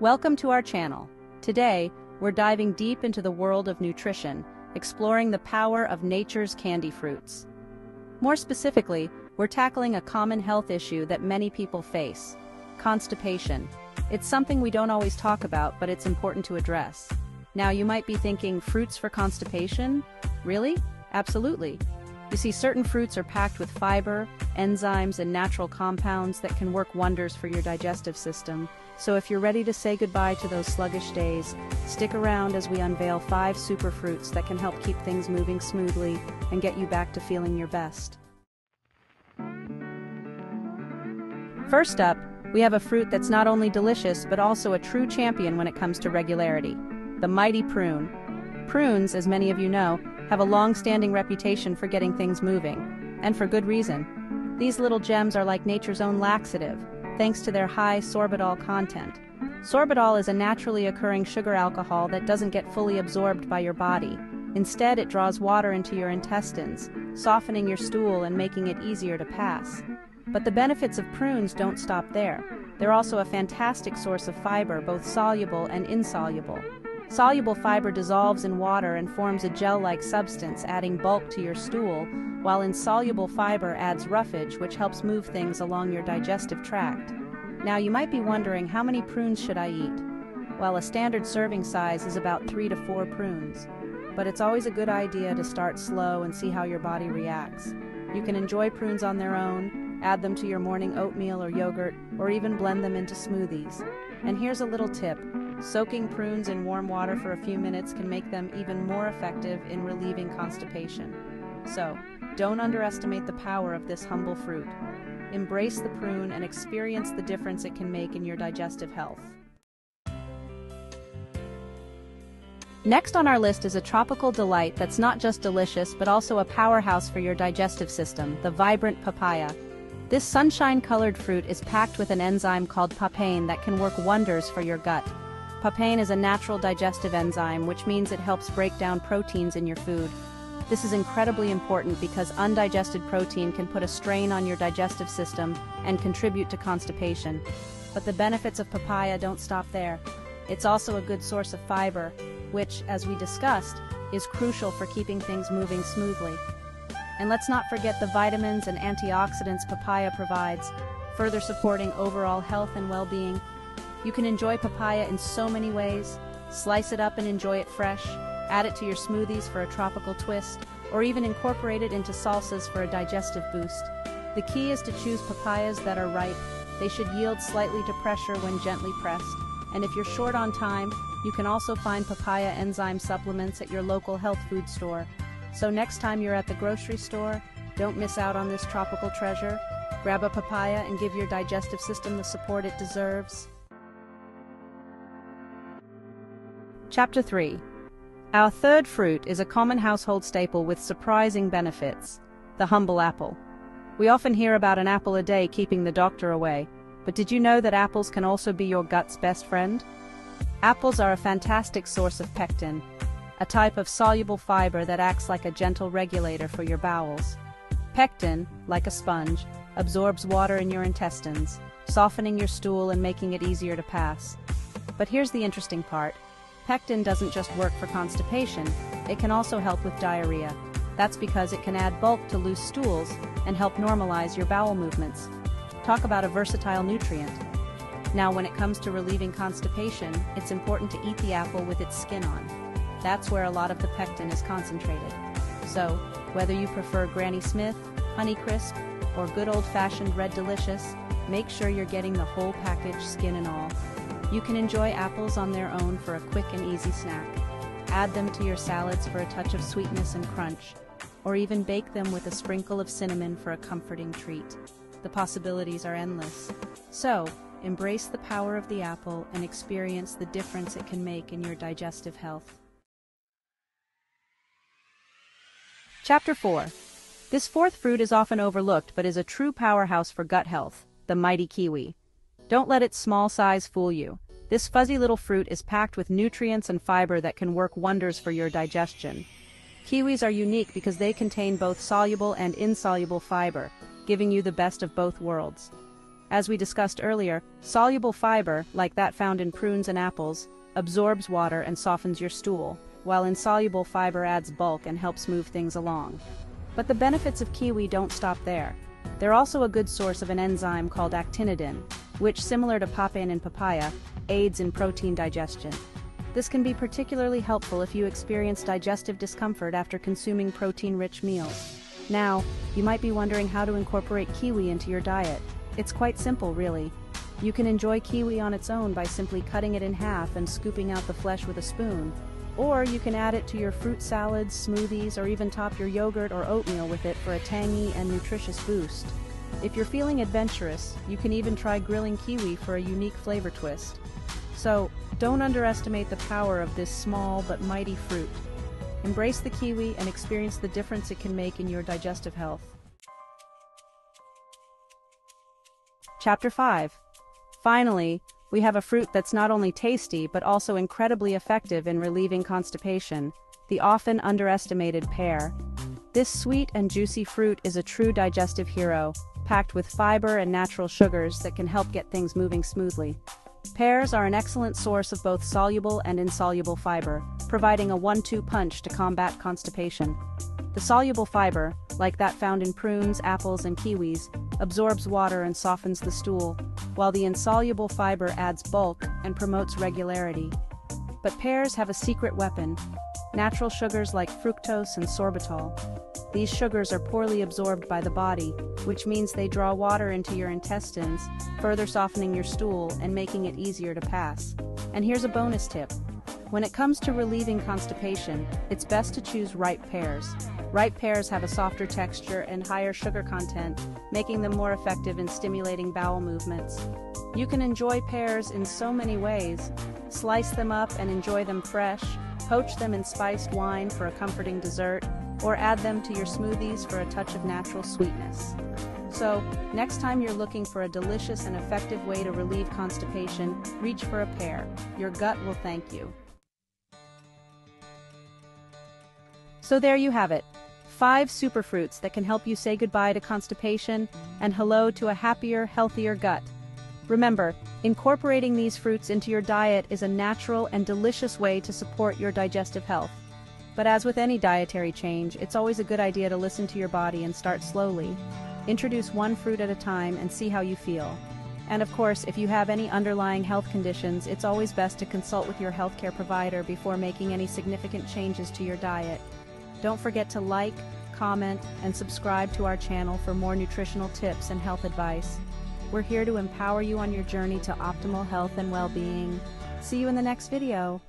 Welcome to our channel. Today, we're diving deep into the world of nutrition, exploring the power of nature's candy fruits. More specifically, we're tackling a common health issue that many people face: constipation. It's something we don't always talk about, but it's important to address. Now, you might be thinking, fruits for constipation? Really? Absolutely. You see, certain fruits are packed with fiber, enzymes, and natural compounds that can work wonders for your digestive system. So if you're ready to say goodbye to those sluggish days, stick around as we unveil 5 superfruits that can help keep things moving smoothly and get you back to feeling your best. First up, we have a fruit that's not only delicious but also a true champion when it comes to regularity: the mighty prune. Prunes, as many of you know, have a long-standing reputation for getting things moving, and for good reason. These little gems are like nature's own laxative, thanks to their high sorbitol content. Sorbitol is a naturally occurring sugar alcohol that doesn't get fully absorbed by your body. Instead, it draws water into your intestines, softening your stool and making it easier to pass. But the benefits of prunes don't stop there. They're also a fantastic source of fiber, both soluble and insoluble. Soluble fiber dissolves in water and forms a gel-like substance, adding bulk to your stool, while insoluble fiber adds roughage, which helps move things along your digestive tract. Now, you might be wondering, how many prunes should I eat? Well, a standard serving size is about 3 to 4 prunes. But it's always a good idea to start slow and see how your body reacts. You can enjoy prunes on their own, add them to your morning oatmeal or yogurt, or even blend them into smoothies. And here's a little tip. Soaking prunes in warm water for a few minutes can make them even more effective in relieving constipation. So, don't underestimate the power of this humble fruit. Embrace the prune and experience the difference it can make in your digestive health. Next on our list is a tropical delight that's not just delicious but also a powerhouse for your digestive system: the vibrant papaya. This sunshine-colored fruit is packed with an enzyme called papain that can work wonders for your gut. Papain is a natural digestive enzyme, which means it helps break down proteins in your food. This is incredibly important because undigested protein can put a strain on your digestive system and contribute to constipation. But the benefits of papaya don't stop there. It's also a good source of fiber, which, as we discussed, is crucial for keeping things moving smoothly. And let's not forget the vitamins and antioxidants papaya provides, further supporting overall health and well-being. You can enjoy papaya in so many ways. Slice it up and enjoy it fresh, add it to your smoothies for a tropical twist, or even incorporate it into salsas for a digestive boost. The key is to choose papayas that are ripe. They should yield slightly to pressure when gently pressed. And if you're short on time, you can also find papaya enzyme supplements at your local health food store. So next time you're at the grocery store, don't miss out on this tropical treasure. Grab a papaya and give your digestive system the support it deserves. Chapter 3. Our third fruit is a common household staple with surprising benefits: the humble apple. We often hear about an apple a day keeping the doctor away, but did you know that apples can also be your gut's best friend? Apples are a fantastic source of pectin, a type of soluble fiber that acts like a gentle regulator for your bowels. Pectin, like a sponge, absorbs water in your intestines, softening your stool and making it easier to pass. But here's the interesting part. Pectin doesn't just work for constipation, it can also help with diarrhea. That's because it can add bulk to loose stools and help normalize your bowel movements. Talk about a versatile nutrient. Now, when it comes to relieving constipation, it's important to eat the apple with its skin on. That's where a lot of the pectin is concentrated. So, whether you prefer Granny Smith, Honeycrisp, or good old-fashioned Red Delicious, make sure you're getting the whole package, skin and all. You can enjoy apples on their own for a quick and easy snack. Add them to your salads for a touch of sweetness and crunch, or even bake them with a sprinkle of cinnamon for a comforting treat. The possibilities are endless. So, embrace the power of the apple and experience the difference it can make in your digestive health. Chapter 4. This fourth fruit is often overlooked but is a true powerhouse for gut health: the mighty kiwi. Don't let its small size fool you. This fuzzy little fruit is packed with nutrients and fiber that can work wonders for your digestion. Kiwis are unique because they contain both soluble and insoluble fiber, giving you the best of both worlds. As we discussed earlier, soluble fiber, like that found in prunes and apples, absorbs water and softens your stool, while insoluble fiber adds bulk and helps move things along. But the benefits of kiwi don't stop there. They're also a good source of an enzyme called actinidin, which, similar to papain in papaya, aids in protein digestion. This can be particularly helpful if you experience digestive discomfort after consuming protein-rich meals. Now, you might be wondering how to incorporate kiwi into your diet. It's quite simple, really. You can enjoy kiwi on its own by simply cutting it in half and scooping out the flesh with a spoon. Or you can add it to your fruit salads, smoothies, or even top your yogurt or oatmeal with it for a tangy and nutritious boost. If you're feeling adventurous, you can even try grilling kiwi for a unique flavor twist. So, don't underestimate the power of this small but mighty fruit. Embrace the kiwi and experience the difference it can make in your digestive health. Chapter 5. Finally, we have a fruit that's not only tasty but also incredibly effective in relieving constipation, the often underestimated pear. This sweet and juicy fruit is a true digestive hero, packed with fiber and natural sugars that can help get things moving smoothly. Pears are an excellent source of both soluble and insoluble fiber, providing a one-two punch to combat constipation. The soluble fiber, like that found in prunes, apples, and kiwis, absorbs water and softens the stool, while the insoluble fiber adds bulk and promotes regularity. But pears have a secret weapon: natural sugars like fructose and sorbitol. These sugars are poorly absorbed by the body, which means they draw water into your intestines, further softening your stool and making it easier to pass. And here's a bonus tip. When it comes to relieving constipation, it's best to choose ripe pears. Ripe pears have a softer texture and higher sugar content, making them more effective in stimulating bowel movements. You can enjoy pears in so many ways. Slice them up and enjoy them fresh, poach them in spiced wine for a comforting dessert, or add them to your smoothies for a touch of natural sweetness. So, next time you're looking for a delicious and effective way to relieve constipation, reach for a pear. Your gut will thank you. So there you have it. 5 superfruits that can help you say goodbye to constipation and hello to a happier, healthier gut. Remember, incorporating these fruits into your diet is a natural and delicious way to support your digestive health. But as with any dietary change, it's always a good idea to listen to your body and start slowly. Introduce one fruit at a time and see how you feel. And of course, if you have any underlying health conditions, it's always best to consult with your healthcare provider before making any significant changes to your diet. Don't forget to like, comment, and subscribe to our channel for more nutritional tips and health advice. We're here to empower you on your journey to optimal health and well-being. See you in the next video.